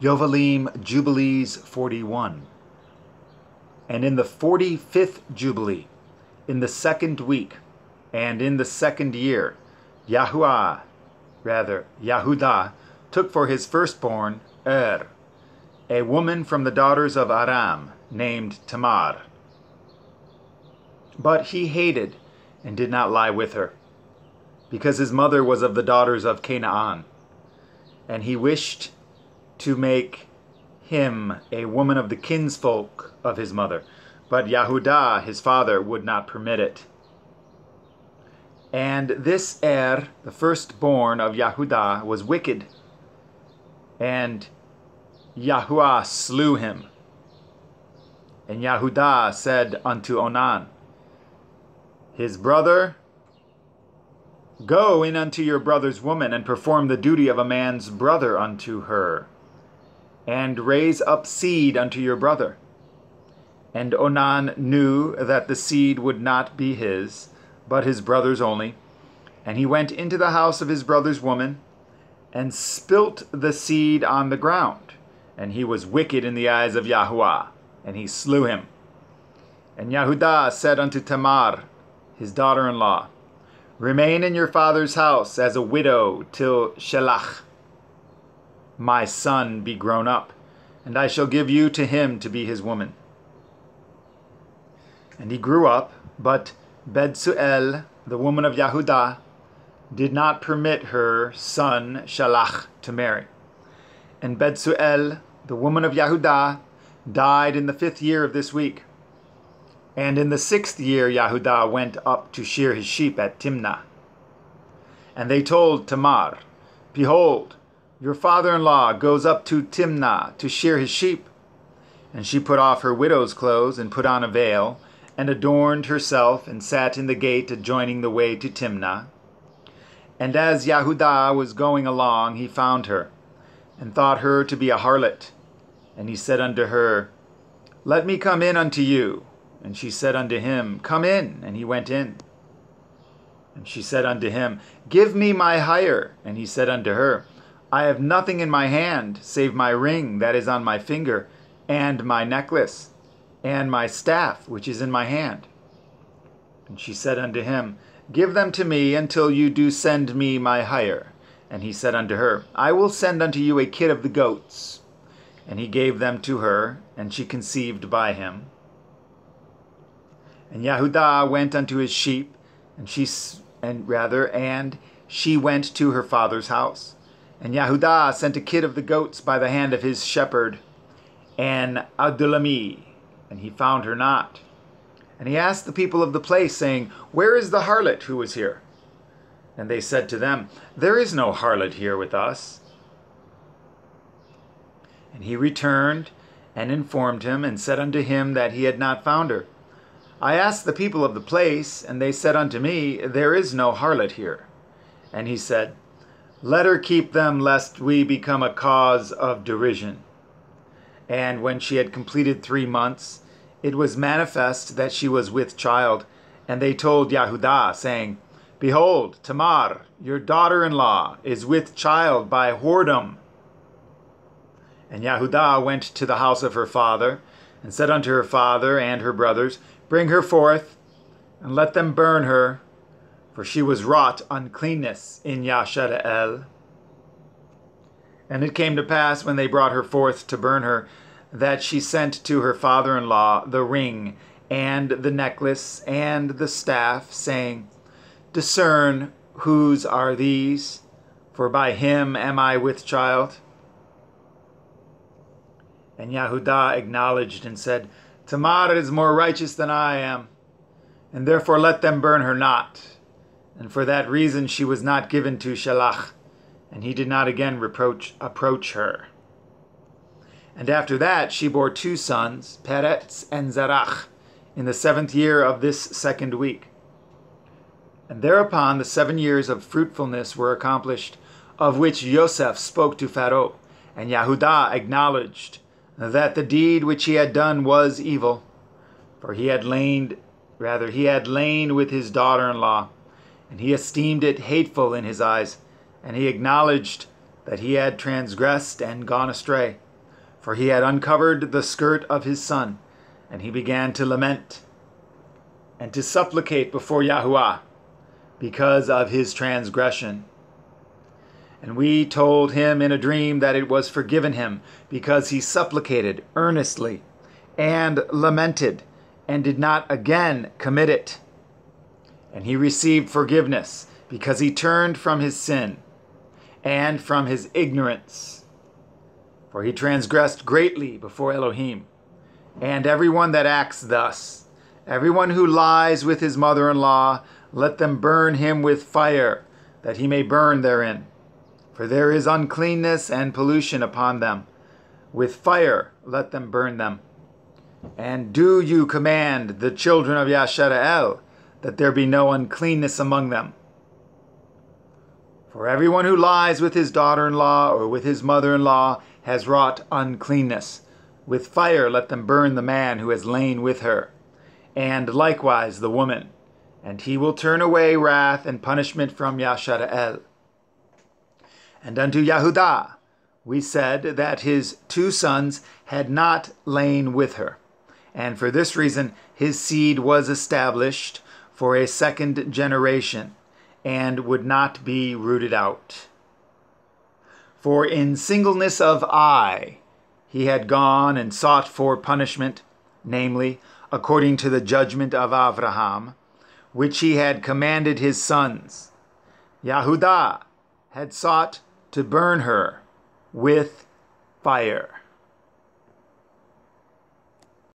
Yovaleem, Jubilees 41. And in the 45th Jubilee, in the second week, and in the second year, Yahudah took for his firstborn a woman from the daughters of Aram, named Tamar. But he hated and did not lie with her, because his mother was of the daughters of Canaan, and he wished to make him a woman of the kinsfolk of his mother. But Yahudah, his father, would not permit it. And this the firstborn of Yahudah, was wicked, and Yahuwah slew him. And Yahudah said unto Onan, his brother, go in unto your brother's woman, and perform the duty of a man's brother unto her, and raise up seed unto your brother. And Onan knew that the seed would not be his, but his brother's only. And he went into the house of his brother's woman, and spilt the seed on the ground. And he was wicked in the eyes of Yahuwah, and he slew him. And Yahudah said unto Tamar, his daughter-in-law, remain in your father's house as a widow till Shelach, my son, be grown up, and I shall give you to him to be his woman. And he grew up, but Bedsuel, the woman of Yahudah, did not permit her son Shelach to marry. And Bedsuel, the woman of Yahudah, died in the 5th year of this week. And in the 6th year Yahudah went up to shear his sheep at Timnah. And they told Tamar, behold, your father-in-law goes up to Timnah to shear his sheep. And she put off her widow's clothes, and put on a veil, and adorned herself, and sat in the gate adjoining the way to Timnah. And as Yahudah was going along, he found her, and thought her to be a harlot. And he said unto her, let me come in unto you. And she said unto him, come in. And he went in. And she said unto him, give me my hire. And he said unto her, I have nothing in my hand, save my ring that is on my finger, and my necklace, and my staff which is in my hand. And she said unto him, give them to me until you do send me my hire. And he said unto her, I will send unto you a kid of the goats. And he gave them to her, and she conceived by him. And Yahudah went unto his sheep, and she went to her father's house. And Yahudah sent a kid of the goats by the hand of his shepherd, an Adullamite, and he found her not. And he asked the people of the place, saying, where is the harlot who was here? And they said to them, there is no harlot here with us. And he returned and informed him, and said unto him that he had not found her. I asked the people of the place, and they said unto me, there is no harlot here. And he said, let her keep them, lest we become a cause of derision. And when she had completed 3 months, it was manifest that she was with child. And they told Yahudah, saying, behold, Tamar, your daughter-in-law, is with child by whoredom. And Yahudah went to the house of her father, and said unto her father and her brothers, bring her forth, and let them burn her, for she was wrought uncleanness in Yashar'el. And it came to pass, when they brought her forth to burn her, that she sent to her father-in-law the ring, and the necklace, and the staff, saying, discern whose are these, for by him am I with child. And Yahudah acknowledged and said, Tamar is more righteous than I am, and therefore let them burn her not. And for that reason she was not given to Shelach, and he did not again approach her. And after that she bore 2 sons, Peretz and Zarach, in the 7th year of this 2nd week. And thereupon the 7 years of fruitfulness were accomplished, of which Yosef spoke to Pharaoh, and Yahudah acknowledged that the deed which he had done was evil, for he had lain with his daughter-in-law, and he esteemed it hateful in his eyes, and he acknowledged that he had transgressed and gone astray. for he had uncovered the skirt of his son, and he began to lament and to supplicate before Yahuwah because of his transgression. And we told him in a dream that it was forgiven him, because he supplicated earnestly and lamented, and did not again commit it. And he received forgiveness, because he turned from his sin and from his ignorance. For he transgressed greatly before Elohim. And everyone that acts thus, everyone who lies with his mother-in-law, let them burn him with fire, that he may burn therein. For there is uncleanness and pollution upon them. With fire let them burn them. And do you command the children of Yashar'el that there be no uncleanness among them? For everyone who lies with his daughter-in-law or with his mother-in-law has wrought uncleanness. With fire let them burn the man who has lain with her, and likewise the woman. And he will turn away wrath and punishment from Yashar'el. And unto Yahudah we said that his two sons had not lain with her, and for this reason his seed was established for a second generation, and would not be rooted out. For in singleness of eye he had gone and sought for punishment, namely, according to the judgment of Avraham, which he had commanded his sons. Yahudah had sought to burn her with fire.